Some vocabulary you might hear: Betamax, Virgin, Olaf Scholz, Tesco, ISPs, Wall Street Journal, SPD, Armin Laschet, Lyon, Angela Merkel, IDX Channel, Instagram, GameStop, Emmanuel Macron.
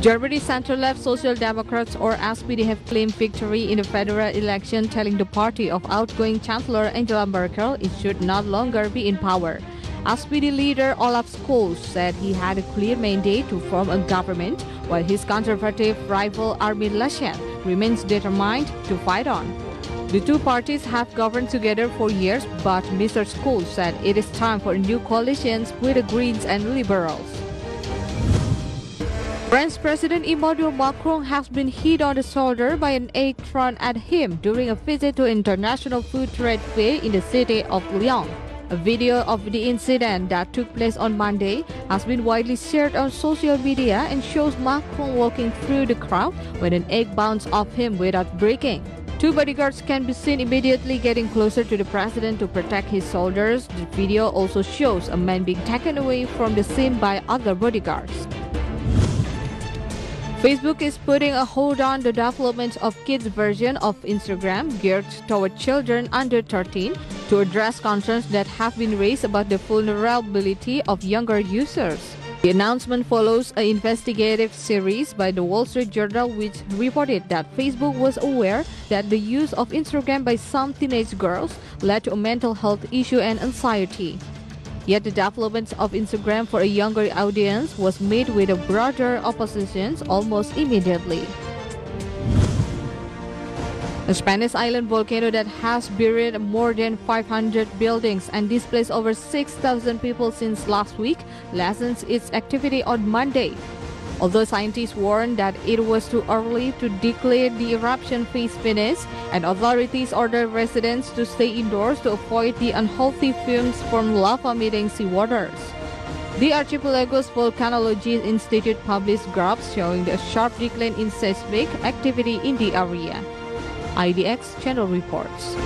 Germany's center-left Social Democrats or SPD have claimed victory in the federal election, telling the party of outgoing Chancellor Angela Merkel it should no longer be in power. SPD leader Olaf Scholz said he had a clear mandate to form a government, while his conservative rival Armin Laschet remains determined to fight on. The two parties have governed together for years, but Mr. Scholz said it is time for new coalitions with the Greens and Liberals. French President Emmanuel Macron has been hit on the shoulder by an egg thrown at him during a visit to International Food Trade Fair in the city of Lyon. A video of the incident that took place on Monday has been widely shared on social media and shows Macron walking through the crowd when an egg bounced off him without breaking. Two bodyguards can be seen immediately getting closer to the president to protect his shoulders. The video also shows a man being taken away from the scene by other bodyguards. Facebook is putting a hold on the development of kids' version of Instagram geared toward children under 13 to address concerns that have been raised about the vulnerability of younger users. The announcement follows an investigative series by the Wall Street Journal, which reported that Facebook was aware that the use of Instagram by some teenage girls led to a mental health issue and anxiety. Yet the development of Instagram for a younger audience was made with a broader opposition almost immediately. A Spanish island volcano that has buried more than 500 buildings and displaced over 6,000 people since last week lessens its activity on Monday. Although scientists warned that it was too early to declare the eruption phase finished, and authorities ordered residents to stay indoors to avoid the unhealthy fumes from lava meeting seawaters. The archipelago's Volcanology Institute published graphs showing the sharp decline in seismic activity in the area. IDX Channel reports.